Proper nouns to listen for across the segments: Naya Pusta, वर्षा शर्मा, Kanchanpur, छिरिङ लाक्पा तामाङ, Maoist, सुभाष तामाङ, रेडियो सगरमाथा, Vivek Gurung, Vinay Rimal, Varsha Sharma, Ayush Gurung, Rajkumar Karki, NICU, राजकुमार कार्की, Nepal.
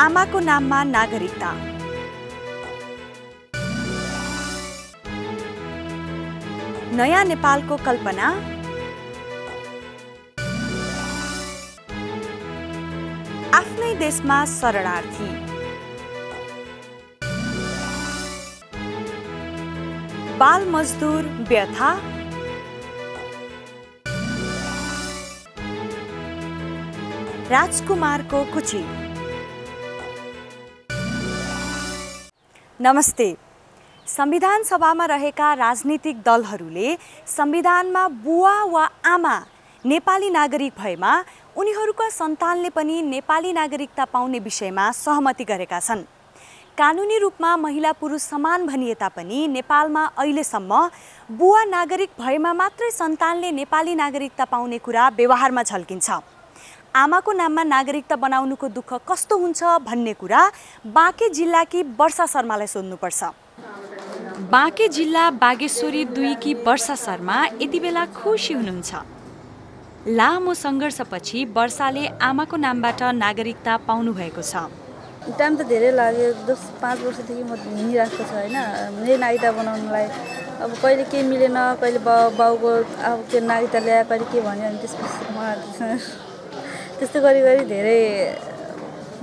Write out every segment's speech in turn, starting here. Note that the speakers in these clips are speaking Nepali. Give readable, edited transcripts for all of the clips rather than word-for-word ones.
आमा को नाम में नागरिकता। नयाँ नेपालको कल्पना। आफ्नै देशमा शरणार्थी। बाल मजदूर व्यथा। राजकुमारको कुची। नमस्ते। संविधान सभामा रहेका राजनीतिक दलहरूले संविधानमा बुवा वा आमा नेपाली नागरिक भएमा उनीहरूका सन्तानले पनि नेपाली नागरिकता पाउने विषयमा सहमति गरेका छन्। कानुनी रूपमा महिला पुरुष समान भनिए तापनि नेपालमा अहिलेसम्म बुवा नागरिक भएमा मात्रै सन्तानले नेपाली नागरिकता पाउने कुरा व्यवहारमा झल्किन्छ। आमाको नाममा नागरिकता बनाउनुको दुःख कस्तो हुन्छ भन्ने कुरा बाँके जिल्लाकी वर्षा शर्मालाई सोध्नुपर्छ। बाँके जिल्ला बागेश्वरी २ की वर्षा शर्मा यति बेला खुसी हुनुहुन्छ। लामो संघर्षपछि वर्षाले आमाको नामबाट नागरिकता पाउनु भएको छ। टाइम त धेरै लाग्यो, 10-5 वर्षदेखि म हिँडिरहेको छु हैन मेरो नागरिकता बनाउनलाई। अब कहिले के मिलेन, कहिले बाउको अब के नागरिकता ल्याए, कहिले के भन्यो, अनि त्यसपछि मलाई त्यस्तो गरी गरी धेरै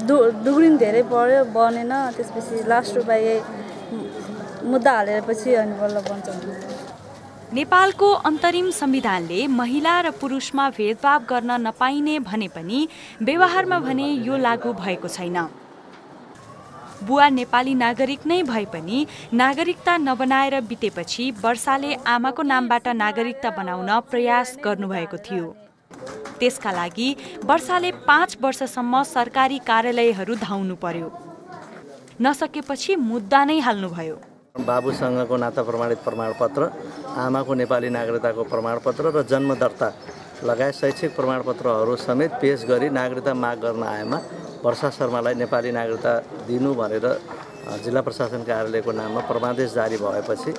दुगुरिन धेरै बढ्यो, बनेन। त्यसपछि लास्ट रुपा यही मुद्दा हालेपछि अनि बल्ल बन्छ। नेपालको अन्तरिम संविधानले महिला र पुरुषमा भेदभाव गर्न नपाइने भने पनि व्यवहारमा भने यो लागू भएको छैन। बुवा नेपाली नागरिक नै भए पनि नागरिकता नबनाएर बितेपछि वर्षाले आमाको नामबाट नागरिकता बनाउन प्रयास गर्नुभएको थियो। त्यसका लागि वर्षाले 5 वर्षसम्म सरकारी कार्यालयहरू धाउनु पर्यो, नसकेपछि मुद्दा नै हाल्नुभयो। बाबुसँगको नाता प्रमाणित प्रमाणपत्र, आमाको नेपाली नागरिकताको प्रमाणपत्र र जन्म दर्ता लगायत शैक्षिक प्रमाणपत्रहरू समेत पेश गरी नागरिकता माग गर्न आएमा वर्षा शर्मालाई नेपाली नागरिकता दिनु भनेर जिल्ला प्रशासन कार्यालयको नाममा प्रमाणदेश जारी भएपछि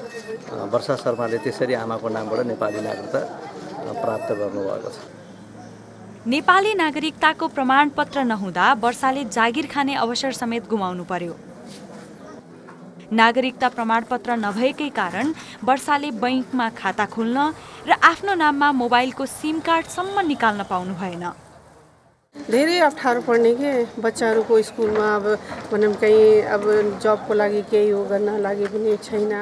वर्षा शर्माले त्यसरी आमाको नामबाट नेपाली नागरिकता प्राप्त गर्नुभएको छ। नेपाली नागरिकताको प्रमाणपत्र नहुँदा वर्षाले जागिर खाने अवसर समेत गुमाउनु पर्यो। नागरिकता प्रमाणपत्र नभएकै कारण वर्षाले बैंकमा खाता खोल्न र आफ्नो नाममा मोबाइलको सिम कार्डसम्म निकाल्न पाउनु भएन। धेरै अप्ठ्यारो पर्ने के बच्चाहरूको स्कुलमा अब भनौँ कहीँ अब जबको लागि केही हो गर्न लागि पनि छैन।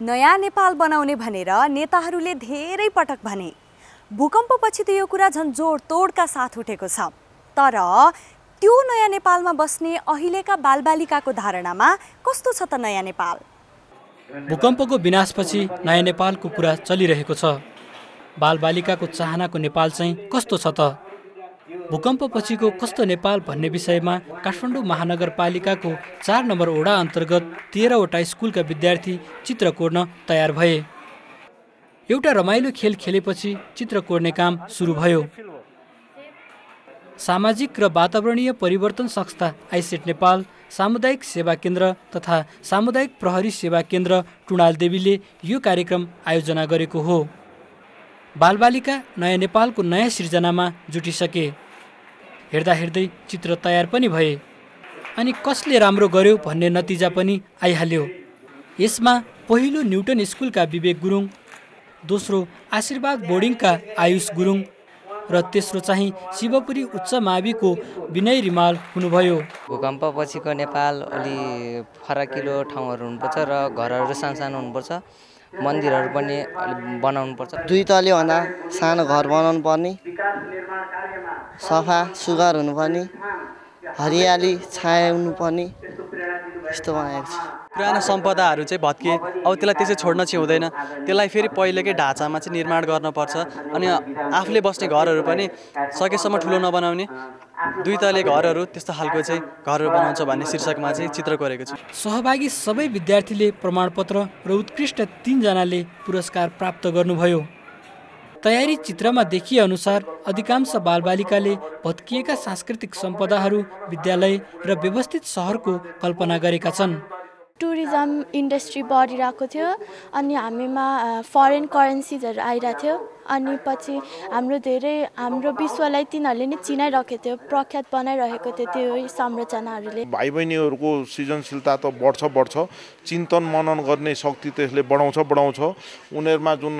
नयाँ नेपाल बनाउने भनेर नेताहरूले धेरै पटक भने। भूकम्पपछि त यो कुरा झन् जोडतोडका साथ उठेको छ। तर त्यो नयाँ नेपालमा बस्ने अहिलेका बालबालिकाको धारणामा कस्तो छ त नयाँ नेपाल? भूकम्पको विनाशपछि नयाँ नेपालको कुरा चलिरहेको छ। बालबालिकाको चाहनाको नेपाल चाहिँ कस्तो छ त? भूकम्पपछिको कस्तो नेपाल भन्ने विषयमा काठमाडौँ महानगरपालिकाको 4 नम्बर वडा अन्तर्गत 13 वटा स्कुलका विद्यार्थी चित्र कोर्न तयार भए। एउटा रमाइलो खेल खेलेपछि चित्र कोर्ने काम सुरु भयो। सामाजिक र वातावरणीय परिवर्तन संस्था आइसेट नेपाल, सामुदायिक सेवा केन्द्र तथा सामुदायिक प्रहरी सेवा केन्द्र टुनाल देवीले यो कार्यक्रम आयोजना गरेको हो। बालबालिका नयाँ नेपालको नयाँ सिर्जनामा जुटिसके। हेर्दा हेर्दै चित्र तयार पनि भए अनि कसले राम्रो गर्यो भन्ने नतिजा पनि आइहाल्यो। यसमा पहिलो न्युटन स्कुलका विवेक गुरुङ, दोस्रो आशीर्वाद बोर्डिङका आयुष गुरुङ र तेस्रो चाहिँ शिवपुरी उच्च माविको विनय रिमाल हुनुभयो। भूकम्प पछिको नेपाल अलि फराकिलो ठाउँहरू हुनुपर्छ र घरहरू सानसानो हुनुपर्छ, मन्दिरहरू पनि बनाउनुपर्छ। 2 तले भन्दा सानो घर बनाउनु पर्ने, सफा सुग्घर हुनुपर्ने, हरियाली छायाउनु पर्ने, यस्तो बनाएको छ। पुराना सम्पदाहरू चाहिँ भत्किए, अब त्यसलाई त्यसै छोड्न चाहिँ हुँदैन। त्यसलाई फेरि पहिलेकै ढाँचामा चाहिँ निर्माण गर्नुपर्छ। अनि आफूले बस्ने घरहरू पनि सकेसम्म ठुलो नबनाउने, 2 तले घरहरू त्यस्तो खालको चाहिँ घरहरू बनाउँछ भन्ने शीर्षकमा चाहिँ चित्र कोरेको छु। सहभागी सबै विद्यार्थीले प्रमाणपत्र र उत्कृष्ट 3 जनाले पुरस्कार प्राप्त गर्नुभयो। तयारी चित्रमा देखिएअनुसार अधिकांश बालबालिकाले भत्किएका सांस्कृतिक सम्पदाहरू, विद्यालय र व्यवस्थित सहरको कल्पना गरेका छन्। टूरिज्म इंडस्ट्री बढिरहेको थियो अनि हामीमा फरेन करेन्सिजहरु आइरहेको थियो अनि पछि हाम्रो धेरै हाम्रो विश्वलाई तिनीहरुले नै चिनाइराखेको थियो प्रख्यात बनाइरहेको थियो त्यो संरचनाहरुले। भाइ बहिनीहरुको सृजनशीलता त बढ्छ बढ्छ चिन्तन मनन गर्ने शक्ति त्यसले बढाउँछ बढाउँछ उनीहरुमा जुन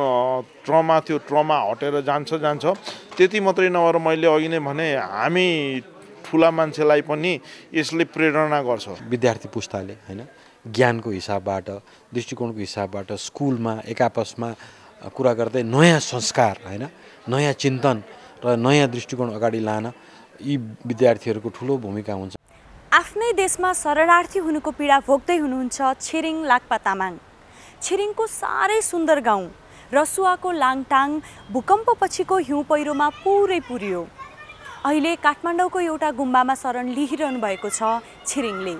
ट्रमा थियो ट्रमा हटेर जान्छ जान्छ। त्यति मात्रै नभएर मैले अघि नै भने हामी ठूला मान्छेलाई पनि यसले प्रेरणा गर्छ। विद्यार्थी पुस्ताले हैन ज्ञानको हिसाबबाट दृष्टिकोणको हिसाबबाट स्कुलमा एकापसमा कुरा गर्दै नयाँ संस्कार हैन नयाँ चिन्तन र नयाँ दृष्टिकोण अगाडि लान यी विद्यार्थीहरुको ठूलो भूमिका हुन्छ। आफ्नै देशमा शरणार्थी हुनुको पीडा भोग्दै हुनुहुन्छ छिरिङ लाक्पा तामाङ। छिरिङको सारै सुन्दर गाउँ रसुवाको लाङटाङ भूकम्पपछिको हिउँ पहिरोमा पुरै पुरियो। अहिले काठमाडौँको एउटा गुम्बामा शरण लिइरहनु भएको छ छिरिङले।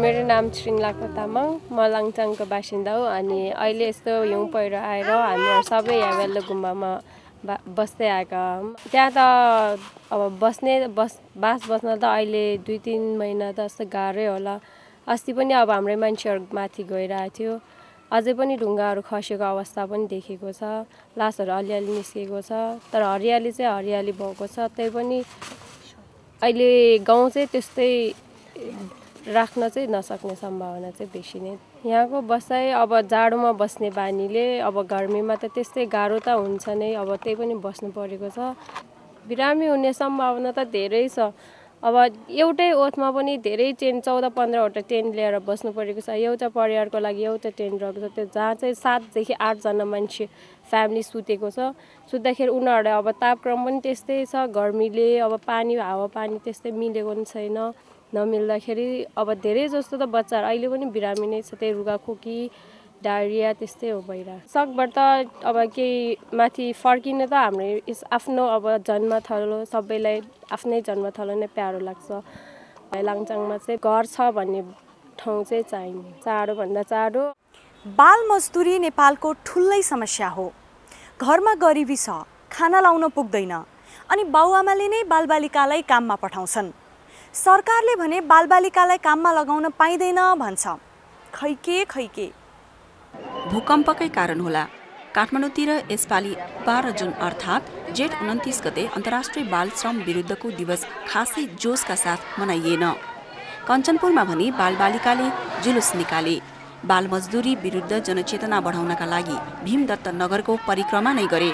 मेरो नाम छिरिङ लाक्पा तामाङ म लाङटाङको बासिन्दा हो अनि अहिले यस्तो हिउँ पहिरो आएर हामीहरू सबै यहाँ वेल्लो गुम्बामा बस्दै आएका। त्यहाँ त अब बास बस्न त अहिले 2-3 महिना त जस्तो गाह्रै होला। अस्ति पनि अब हाम्रै मान्छेहरू माथि गइरहेको थियो अझै पनि ढुङ्गाहरू खसेको अवस्था पनि देखेको छ लासहरू अलिअलि निस्केको छ तर हरियाली चाहिँ हरियाली भएको छ। त्यही पनि अहिले गाउँ चाहिँ त्यस्तै राख्न चाहिँ नसक्ने सम्भावना चाहिँ बेसी नै। यहाँको बसाइ अब जाडोमा बस्ने बानीले अब गर्मीमा त त्यस्तै गाह्रो त हुन्छ नै अब त्यही पनि बस्नु परेको छ। बिरामी हुने सम्भावना त धेरै छ अब एउटै ओठमा पनि धेरै टेन्ट 14-15 वटा टेन्ट लिएर बस्नु परेको छ। एउटा परिवारको लागि एउटा टेन्ट रहेको छ त्यो जहाँ चाहिँ 7-8 जना मान्छे फ्यामिली सुतेको छ। सुत्दाखेरि उनीहरूले अब तापक्रम पनि त्यस्तै छ गर्मीले अब पानी हावापानी त्यस्तै मिलेको पनि छैन नमिल्दाखेरि अब धेरै जस्तो त बच्चाहरु अहिले पनि बिरामी नै छ त्यही रुगाखोकी डायरिया त्यस्तै हो भइरहेको। सकबाट अब केही माथि फर्किन त हाम्रो आफ्नो अब जन्मथलो सबैलाई आफ्नै जन्मथलो नै प्यारो लाग्छ। लाङचाङमा चाहिँ घर छ भन्ने ठाउँ चाहिँ चाहिने चाँडोभन्दा चाँडो। बाल मजदुरी नेपालको ठुलै समस्या हो। घरमा गरिबी छ खाना लाउन पुग्दैन अनि बाउआमाले नै बालबालिकालाई काममा पठाउँछन्। सरकारले भने बालबालिकालाई काममा लगाउन पाइदैन भन्छ खैके। भूकम्पकै कारण होला काठमाडौँतिर यसपालि 12 जुन अर्थात् जेठ 29 गते अन्तर्राष्ट्रिय बाल श्रम विरुद्धको दिवस खासै जोशका साथ मनाइएन। कञ्चनपुरमा भने बालबालिकाले जुलुस निकाले। बालमजदुरी विरुद्ध जनचेतना बढाउनका लागि भीमदत्त नगरको परिक्रमा नै गरे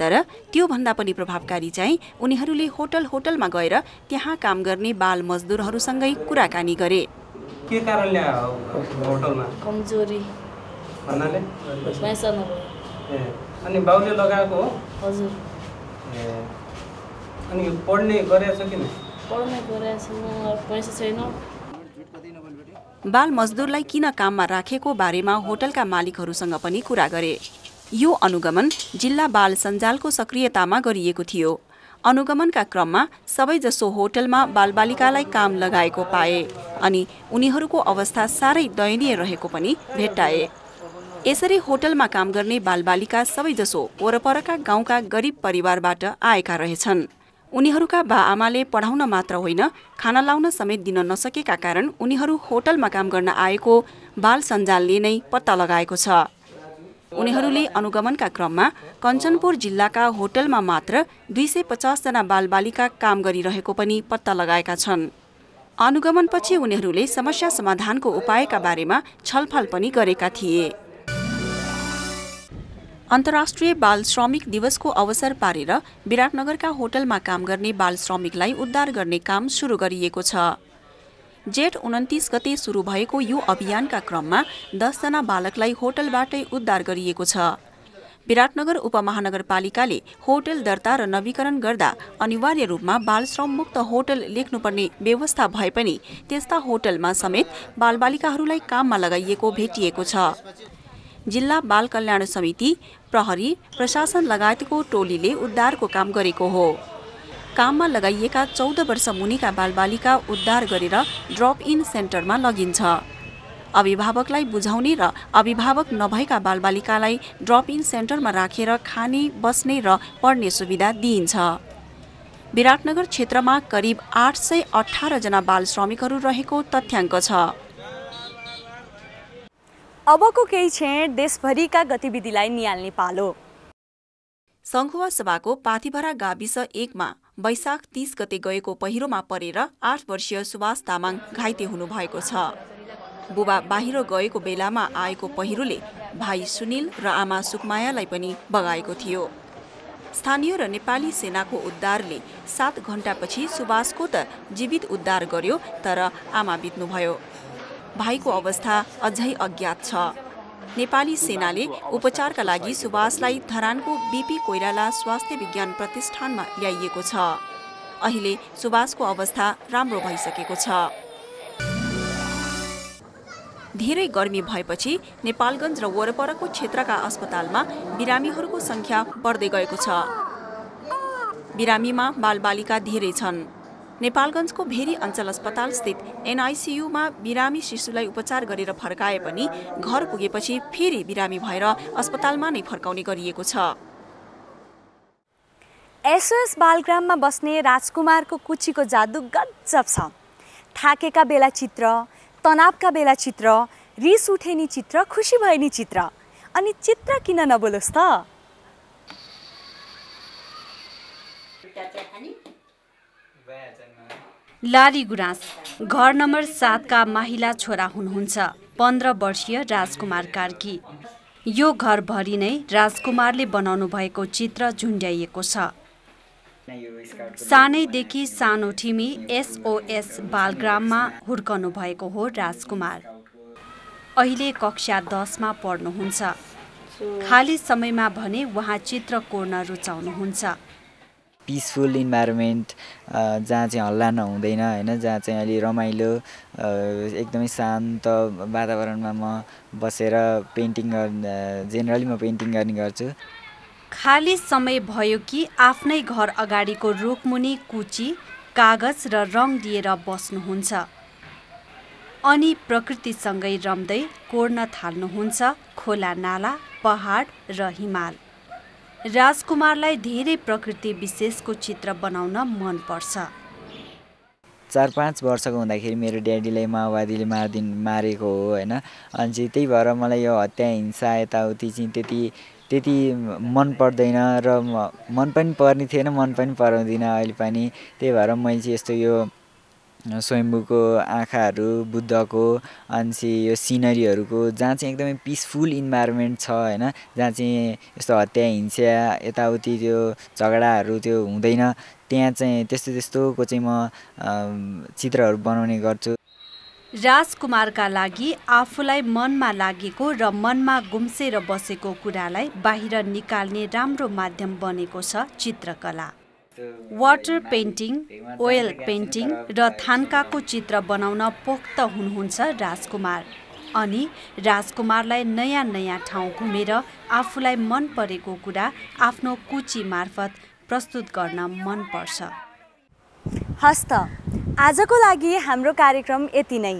तर त्यो भन्दा पनि प्रभावकारी चाहिँ उनीहरूले होटलमा गएर त्यहाँ काम गर्ने बाल मजदुरहरूसँगै कुराकानी गरे। के कारणले होटलमा कमजोरी भन्नाले पैसा नभए अनि बाउले लगाएको हजुर अनि पढ्ने गरेछ किन पढ्ने गरेछ पैसा छैन। बाल मजदुरलाई किन काममा राखेको बारेमा होटलका मालिकहरूसँग पनि कुरा गरे। यो अनुगमन जिल्ला बाल सञ्जालको सक्रियतामा गरिएको थियो। अनुगमनका क्रममा सबैजसो होटलमा बालबालिकालाई काम लगाएको पाए अनि उनीहरूको अवस्था साह्रै दयनीय रहेको पनि भेट्टाए। यसरी होटलमा काम गर्ने बालबालिका सबैजसो वरपरका गाउँका गरिब परिवारबाट आएका रहेछन्। उनीहरूका बाआमाले पढाउन मात्र होइन खाना लाउन समेत दिन नसकेका कारण उनीहरू होटलमा काम गर्न आएको बाल सञ्जालले नै पत्ता लगाएको छ। उनीहरूले अनुगमनका क्रममा कञ्चनपुर जिल्लाका होटलमा मात्र 250 जना बालबालिका काम गरिरहेको पनि पत्ता लगाएका छन्। अनुगमनपछि उनीहरूले समस्या समाधानको उपायका बारेमा छलफल पनि गरेका थिए। अन्तर्राष्ट्रिय बाल श्रमिक दिवसको अवसर पारेर विराटनगरका होटलमा काम गर्ने बाल श्रमिकलाई उद्धार गर्ने काम सुरु गरिएको छ। जेठ 29 गते सुरु भएको यो अभियानका क्रममा 10 जना बालकलाई होटलबाटै उद्धार गरिएको छ। विराटनगर उपमहानगरपालिकाले होटल दर्ता र नवीकरण गर्दा अनिवार्य रूपमा बालश्रम मुक्त होटल लेख्नुपर्ने व्यवस्था भए पनि त्यस्ता होटलमा समेत बालबालिकाहरूलाई काममा लगाइएको भेटिएको छ। जिल्ला बाल कल्याण समिति, प्रहरी, प्रशासन लगायतको टोलीले उद्धारको काम गरेको हो। काममा लगाइएका 14 वर्ष मुनिका बालबालिका उद्धार गरेर ड्रप इन सेन्टरमा लगिन्छ। अभिभावकलाई बुझाउने र अभिभावक नभएका बालबालिकालाई ड्रप इन सेन्टरमा राखेर खाने, बस्ने र पढ्ने सुविधा दिइन्छ। विराटनगर क्षेत्रमा करिब 818 जना बाल श्रमिकहरू रहेको तथ्याङ्क छ। अबको केही क्षण देशभरिका गतिविधिलाई नियाल्ने पालो। सङ्खुवा सभाको पाथिभरा गाविस 1 मा वैशाख 30 गते गएको पहिरोमा परेर 8 वर्षीय सुभाष तामाङ घाइते हुनुभएको छ। बुबा बाहिर गएको बेलामा आएको पहिरोले भाइ सुनिल र आमा सुकमायालाई पनि बगाएको थियो। स्थानीय र नेपाली सेनाको उद्धारले 7 घण्टापछि सुभाषको त जीवित उद्धार गर्यो, तर आमा बित्नुभयो। भाइको अवस्था अझै अज्ञात छ। नेपाली सेनाले उपचारका लागि सुभाषलाई धरानको बीपी कोइराला स्वास्थ्य विज्ञान प्रतिष्ठानमा ल्याइएको छ। अहिले सुभाषको अवस्था राम्रो भइसकेको छ। धेरै गर्मी भएपछि नेपालगञ्ज र वरपरको क्षेत्रका अस्पतालमा बिरामीहरूको संख्या बढ्दै गएको छ। बिरामीमा बालबालिका धेरै छन्। नेपालगञ्जको भेरी अञ्चल अस्पताल स्थित NICU मा बिरामी शिशुलाई उपचार गरेर फर्काए पनि घर पुगेपछि फेरि बिरामी भएर अस्पतालमा नै फर्काउने गरिएको छ। SOS बाल ग्राममा बस्ने राजकुमारको कुचीको जादु गजब छ। थाकेका बेला चित्र, तनावका बेला चित्र, रिस उठेनी चित्र, खुसी भएनी चित्र, अनि चित्र किन नबोलोस् त। लाली गुराँस घर नम्बर 7 का माहिला छोरा हुनुहुन्छ 15 वर्षीय राजकुमार कार्की। यो घरभरि नै राजकुमारले बनाउनु भएको चित्र झुन्ड्याइएको छ। सानैदेखि सानो ठिमी SOS बाल ग्राममा हुर्कनु भएको हो राजकुमार। अहिले कक्षा 10 मा पढ्नुहुन्छ। खाली समयमा भने उहाँ चित्र कोर्न रुचाउनुहुन्छ। पीसफुल इन्भाइरोमेन्ट जहाँ चाहिँ हल्ला नहुँदैन, हैन, जहाँ चाहिँ अलि रमाइलो एकदमै शान्त वातावरणमा म बसेर पेन्टिङ जेनरली म पेन्टिङ गर्ने गर्छु। खाली समय भयो कि आफ्नै घर अगाडिको रुखमुनि कुची, कागज र रङ दिएर बस्नुहुन्छ, अनि प्रकृतिसँगै रम्दै कोर्न थाल्नुहुन्छ खोला, नाला, पहाड र हिमाल। राजकुमारलाई धेरै प्रकृति विशेषको चित्र बनाउन मनपर्छ। 4-5 वर्षको हुँदाखेरि मेरो ड्याडीलाई माओवादीले मारेको हो, हैन, अनि चाहिँ त्यही भएर मलाई यो हत्या, हिंसा यताउति चाहिँ त्यति मन पर्दैन र मन पनि पर्ने थिएन, मन पनि पराउँदिनँ अहिले पनि। त्यही भएर मैले चाहिँ यस्तो यो स्वयम्भूको आँखाहरू, बुद्धको, अनि यो सिनरीहरूको जहाँ चाहिँ एकदमै पीसफुल इन्भाइरोमेन्ट छ, हैन, जहाँ चाहिँ यस्तो हत्या, हिंसा यताउति त्यो झगडाहरू त्यो हुँदैन, त्यहाँ चाहिँ त्यस्तोको चाहिँ म चित्रहरू बनाउने गर्छु। राजकुमारका लागि आफूलाई मनमा लागेको र मनमा गुम्सेर बसेको कुरालाई बाहिर निकाल्ने राम्रो माध्यम बनेको छ चित्रकला। वाटर पेन्टिङ, ओयल पेन्टिङ र थान्काको चित्र बनाउन पोख्त हुनुहुन्छ राजकुमार। अनि राजकुमारलाई नयाँ नयाँ ठाउँ घुमेर आफूलाई मन परेको कुरा आफ्नो कुची मार्फत प्रस्तुत गर्न मनपर्छ। हस्त आजको लागि हाम्रो कार्यक्रम यति नै।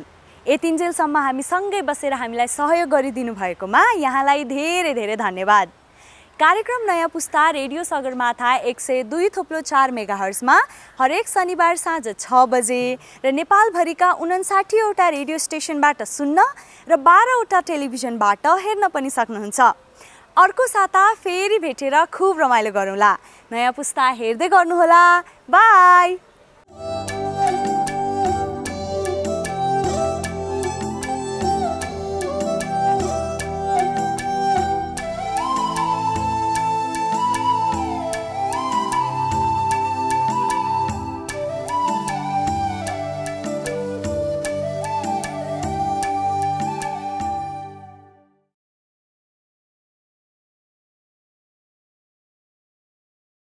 यतिन्जेलसम्म हामी सँगै बसेर हामीलाई सहयोग गरिदिनु भएकोमा यहाँलाई धेरै धेरै धन्यवाद। कार्यक्रम नयाँ पुस्ता रेडियो सगरमाथा 102.4 मेगाहर्जमा हरेक शनिबार साँझ 6 बजे र नेपालभरिका 59 वटा रेडियो स्टेशनबाट सुन्न र 12 वटा टेलिभिजनबाट हेर्न पनि सक्नुहुन्छ। अर्को साता फेरि भेटेर खुब रमाइलो गरौँला। नयाँ पुस्ता हेर्दै गर्नुहोला। बाई।